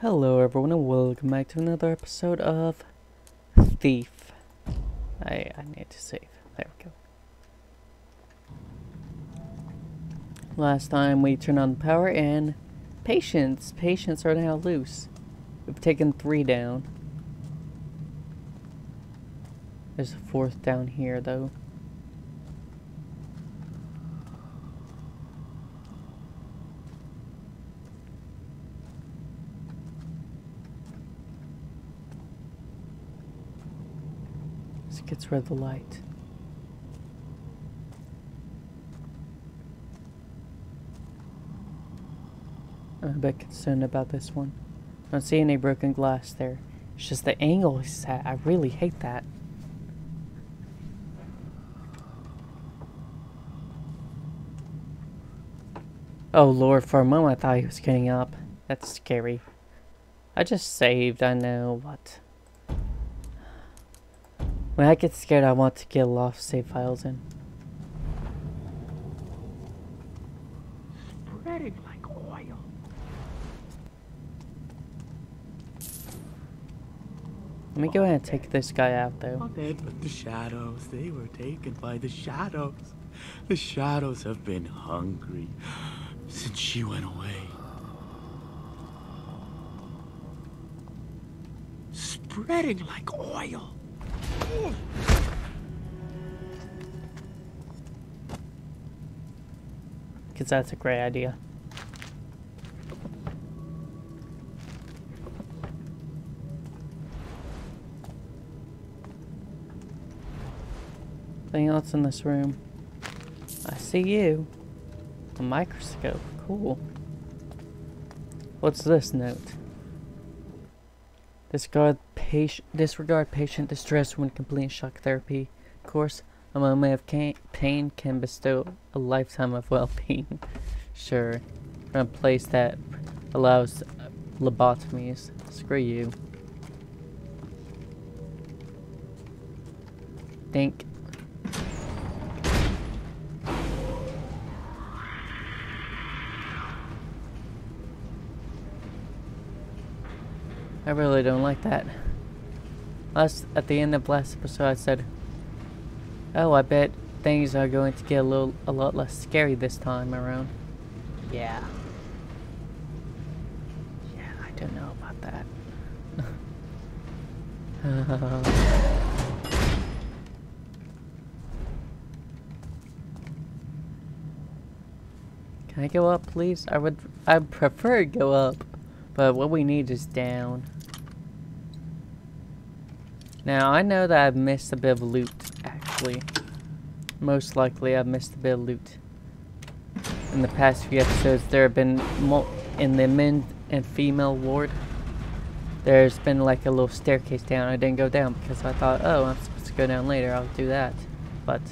Hello everyone and welcome back to another episode of Thief. I need to save. There we go. Last time we turned on the power and patients. Patients are now loose. We've taken 3 down. There's a 4th down here though. Gets rid of the light. I'm a bit concerned about this one. I don't see any broken glass there. It's just the angle he's at. I really hate that. Oh Lord, for a moment I thought he was getting up. That's scary. I just saved, I know, but when I get scared, I want to get lost save files in. Spreading like oil. Let me go ahead and take this guy out, though. But the shadows, they were taken by the shadows. The shadows have been hungry since she went away. Spreading like oil. Because that's a great idea. Anything else in this room? I see you. A microscope. Cool. What's this note? Disregard patient distress when completing shock therapy. Of course, a moment of pain can bestow a lifetime of well-being. Sure, from a place that allows lobotomies. Screw you. Think. I really don't like that. At the end of last episode, I said, "Oh, I bet things are going to get a lot less scary this time around." Yeah. Yeah, I don't know about that. Can I go up, please? I'd prefer to go up, but what we need is down. Now, I know that I've missed a bit of loot, actually. Most likely, I've missed a bit of loot. In the past few episodes, there have been more in the men and female ward. There's been like a little staircase down. I didn't go down because I thought, oh, I'm supposed to go down later. I'll do that. But,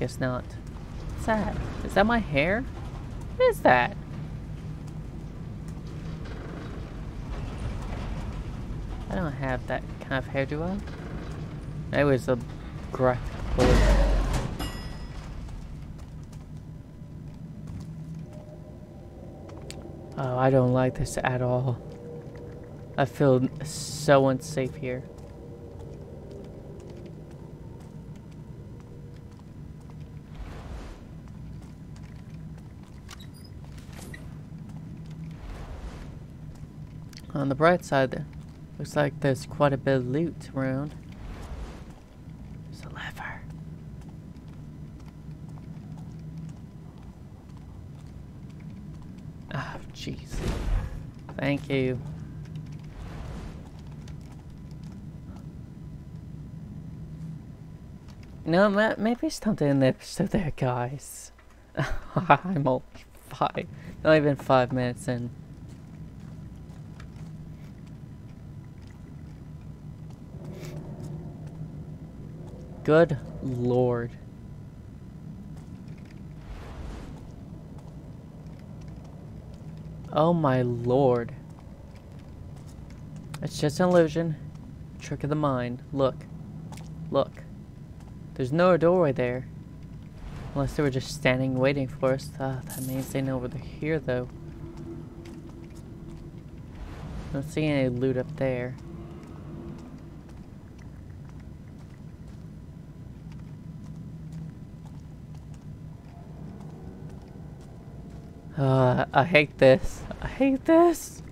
guess not. What's that? Is that my hair? What is that? I don't have that kind of hair, do I? That was a graphic bullet. Oh, I don't like this at all. I feel so unsafe here. On the bright side there. Looks like there's quite a bit of loot around. There's a lever. Oh, jeez. Thank you. No, maybe it's something in the episode there, guys. I'm only not even 5 minutes in. Good Lord. Oh my Lord. It's just an illusion. Trick of the mind. Look. Look. There's no doorway there. Unless they were just standing waiting for us. That means they know we're here though. Not seeing any loot up there. I hate this. I hate this.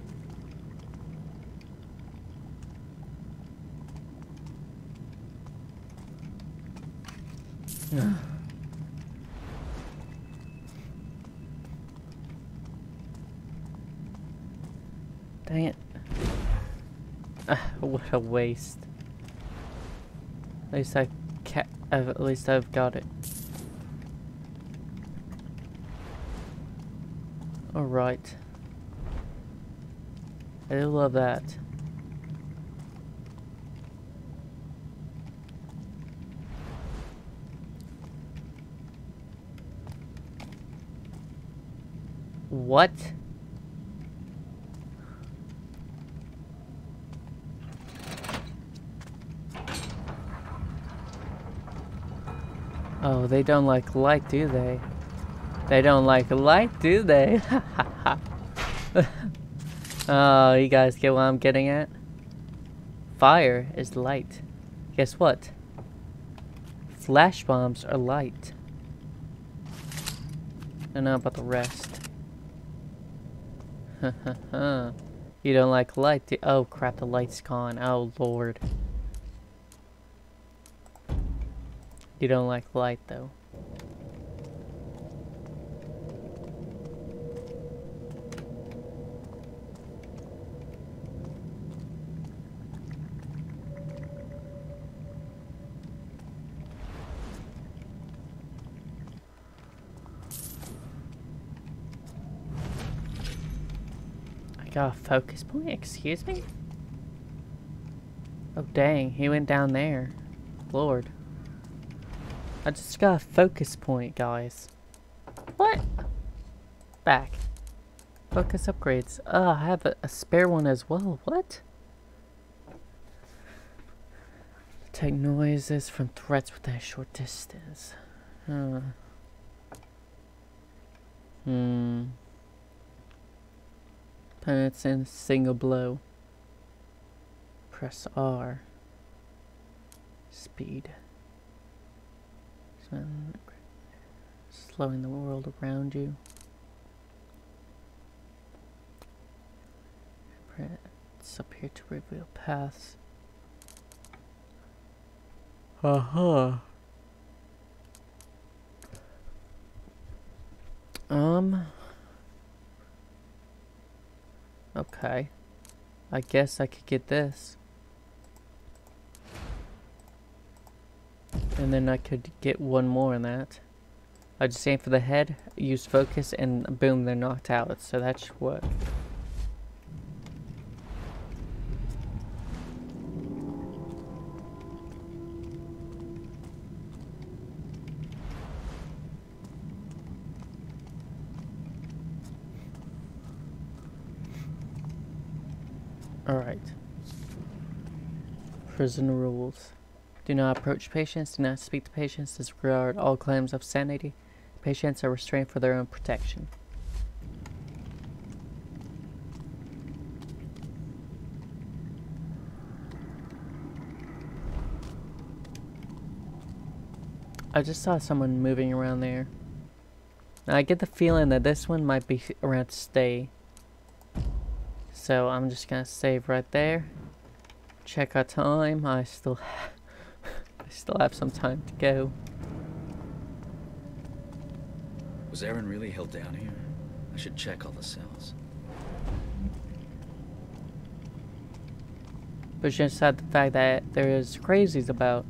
Dang it. What a waste. At least I've got it. Alright. I do love that. What? Oh, they don't like light, do they? They don't like light, do they? Oh, you guys get what I'm getting at? Fire is light. Guess what? Flash bombs are light. I don't know about the rest. You don't like light, do you? Oh crap, the light's gone. Oh lord. You don't like light though. Got a focus point? Excuse me? Oh dang, he went down there. Lord. I just got a focus point, guys. What? Back. Focus upgrades. Oh, I have a spare one as well. What? Detect noises from threats within a short distance. Huh. It's in a single blow. Press R. Speed. So, slowing the world around you. Press up here to reveal paths. Okay, I guess I could get this. And then I could get one more in that. I just aim for the head, use focus, and boom, they're knocked out. So that should work. Alright. Prison rules. Do not approach patients. Do not speak to patients. Disregard all claims of sanity. Patients are restrained for their own protection. I just saw someone moving around there. Now, I get the feeling that this one might be around to stay. So I'm just gonna save right there. Check our time. I still have some time to go. Was Aaron really held down here? I should check all the cells. But just aside the fact that there is crazies about.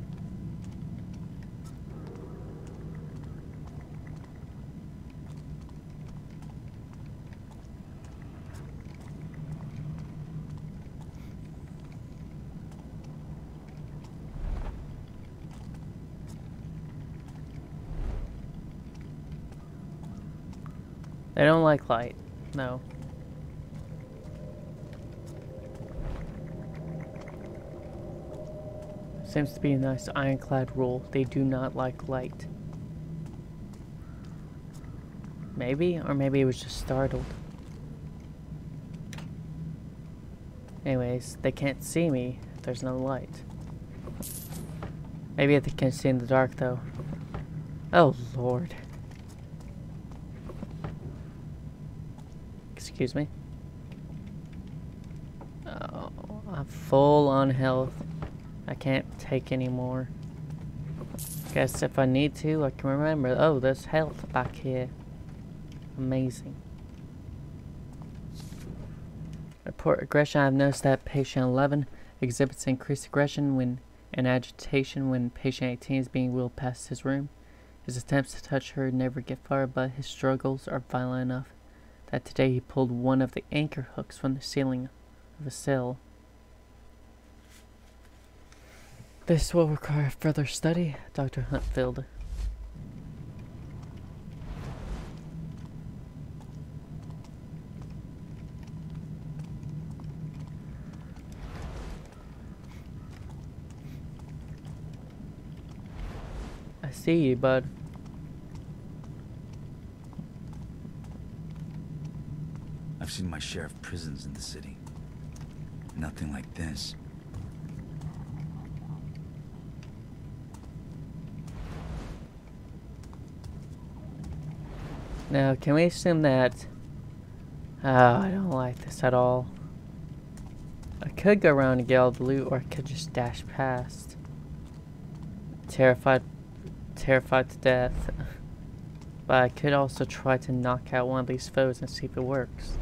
They don't like light, no. Seems to be a nice ironclad rule. They do not like light. Maybe, or maybe it was just startled. Anyways, they can't see me. There's no light. Maybe they can see in the dark, though. Oh, Lord. Excuse me. Oh, I'm full on health. I can't take any more. Guess if I need to, I can remember. Oh, there's health back here. Amazing. Report aggression. I've noticed that patient 11 exhibits increased aggression and agitation when patient 18 is being wheeled past his room. His attempts to touch her never get far, but his struggles are violent enough that today he pulled one of the anchor hooks from the ceiling of a cell. This will require further study, Dr. Huntfield. I see you, bud. I've seen my share of prisons in the city. Nothing like this. Now, can we assume that... Oh, I don't like this at all. I could go around and get all the loot, or I could just dash past. Terrified to death. But I could also try to knock out one of these foes and see if it works.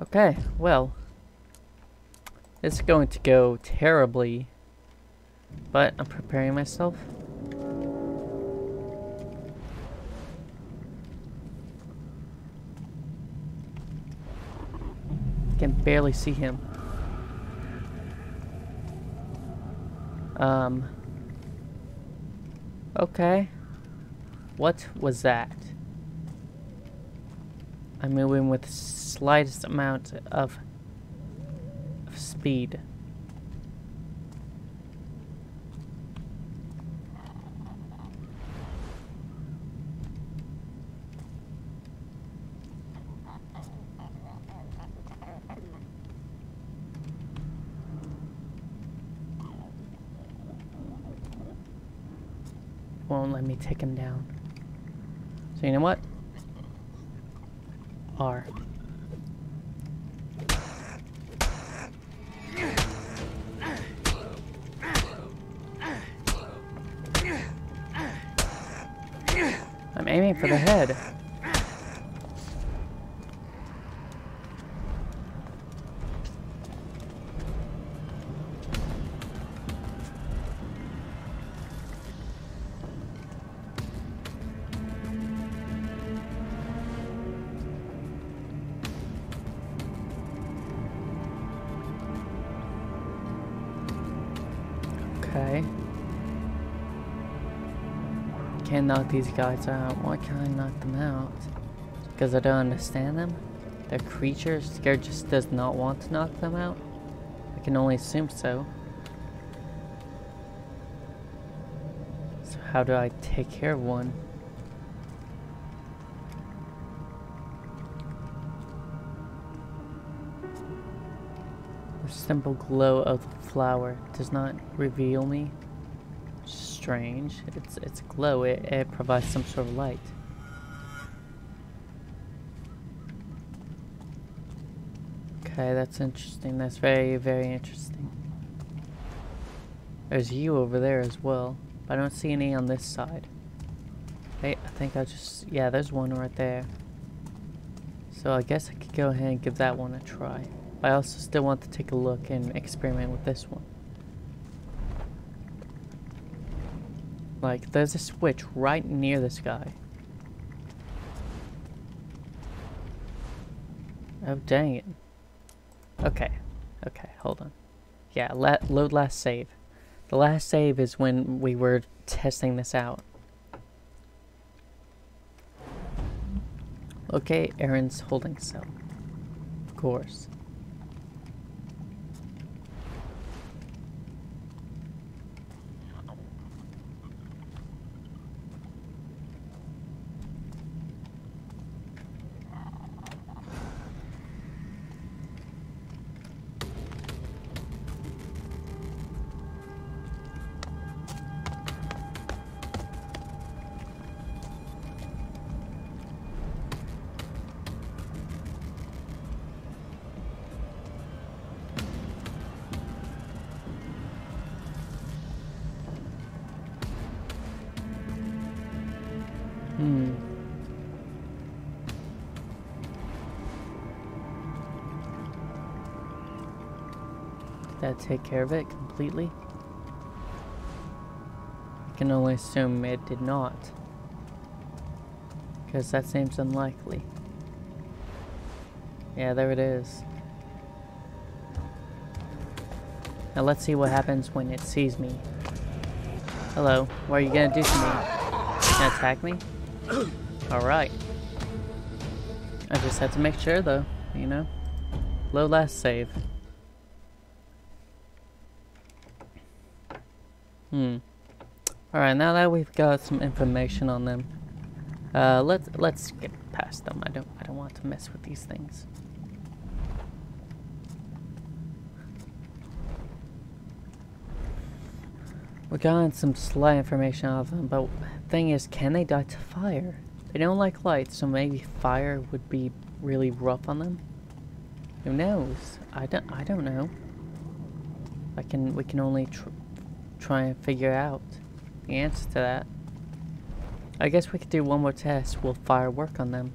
Okay, well, it's going to go terribly, but I'm preparing myself. I can barely see him. Okay. What was that? I'm moving with the slightest amount of speed. Won't let me take him down. So you know what? R. I'm aiming for the head. Can't knock these guys out. Why can't I knock them out? Because I don't understand them? They're creatures. Scared just does not want to knock them out? I can only assume so. So how do I take care of one? The simple glow of the flower does not reveal me. Strange. It's glow. It provides some sort of light. Okay, that's interesting. That's very, very interesting. There's you over there as well. But I don't see any on this side. Hey, I think I just... Yeah, there's one right there. So I guess I could go ahead and give that one a try. But I also still want to take a look and experiment with this one. Like, there's a switch right near this guy. Oh, dang it. Okay. Okay, hold on. Yeah, load last save. The last save is when we were testing this out. Okay, Aaron's holding cell. Of course. Did that take care of it completely? I can only assume it did not, because that seems unlikely. Yeah, there it is. Now let's see what happens when it sees me. Hello, what are you gonna do to me? Gonna attack me? Alright. I just have to make sure though, you know? Low last save. Alright, now that we've got some information on them, let's get past them. I don't want to mess with these things. We're getting some slight information out of them, but the thing is, can they die to fire? They don't like light, so maybe fire would be really rough on them. Who knows? I don't know. We can only try and figure out the answer to that. I guess we could do one more test. Will fire work on them?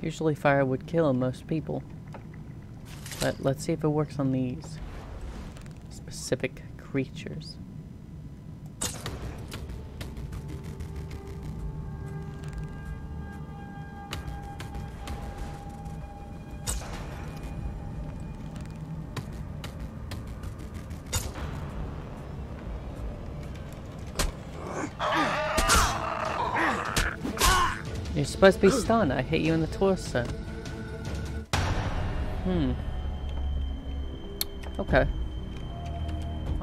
Usually fire would kill most people. But let's see if it works on these specific creatures. You're supposed to be stunned. I hit you in the torso. Okay.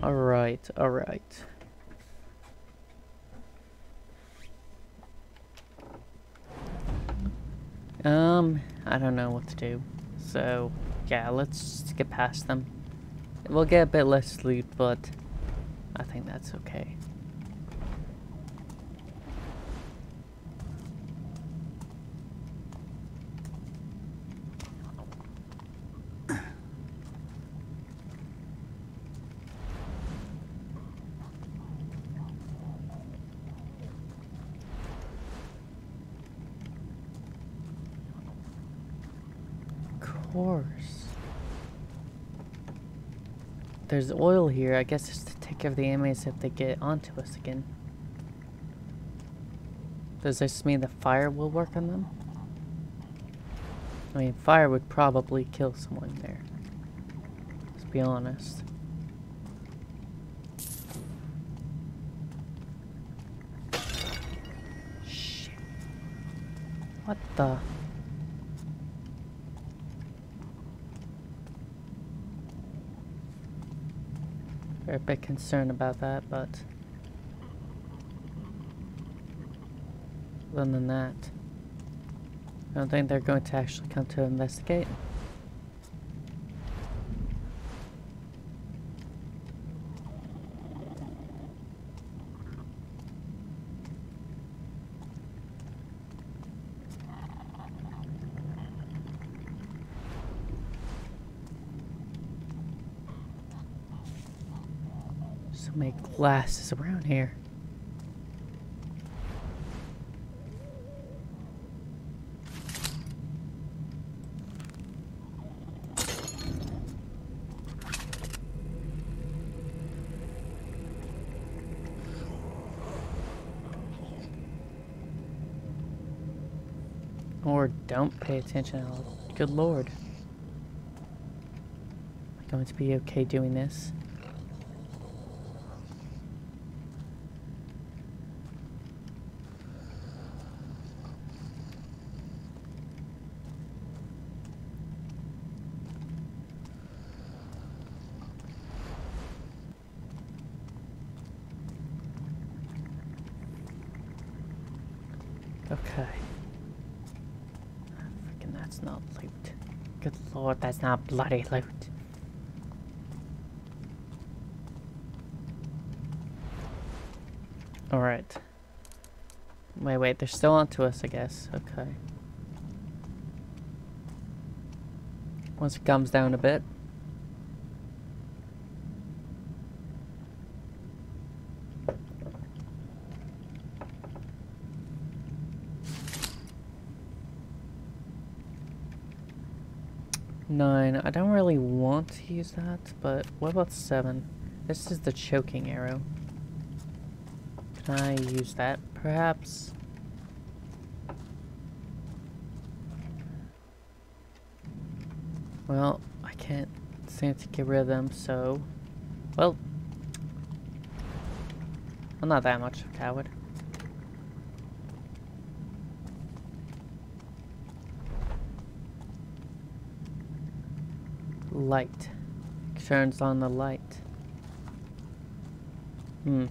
Alright, alright. I don't know what to do. So, yeah, let's get past them. We'll get a bit less sleep, but I think that's okay. There's oil here. I guess it's to take care of the enemies if they get onto us again. Does this mean the fire will work on them? I mean, fire would probably kill someone there. Let's be honest. Shit. What the... We're a bit concerned about that, but other than that, I don't think they're going to actually come to investigate. Make glasses around here. Or don't pay attention at all. Good lord. Am I going to be okay doing this? Okay. Freaking, that's not loot. Good lord, that's not bloody loot. Alright. Wait, they're still onto us, I guess. Okay. Once it comes down a bit. 9. I don't really want to use that, but what about 7? This is the choking arrow. Can I use that, perhaps? Well, I can't seem to get rid of them, so... Well... I'm not that much of a coward. Light. Turns on the light. It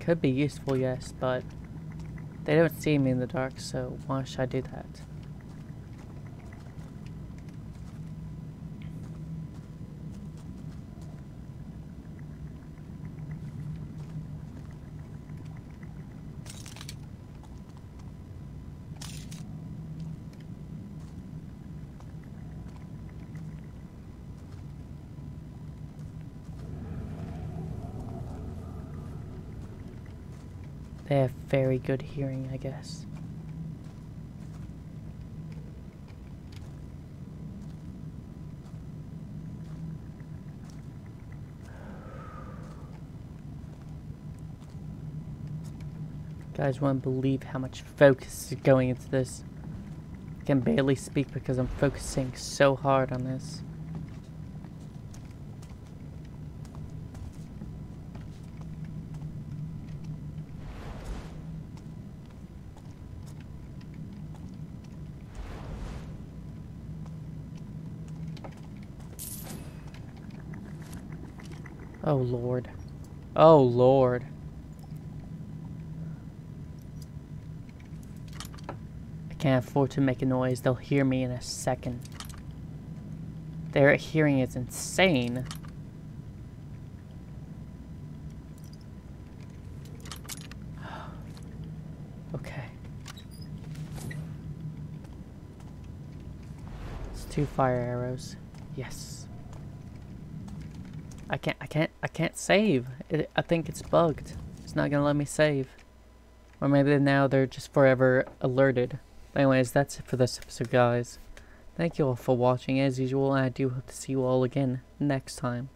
could be useful, yes, but... They don't see me in the dark, so why should I do that? They have very good hearing, I guess. You guys won't believe how much focus is going into this. I can barely speak because I'm focusing so hard on this. Oh Lord. Oh Lord. I can't afford to make a noise. They'll hear me in a second. Their hearing is insane. Okay. It's 2 fire arrows. Yes. I can't save. I think it's bugged. It's not gonna let me save. Or maybe now they're just forever alerted. Anyways, that's it for this episode, guys. Thank you all for watching as usual, and I do hope to see you all again next time.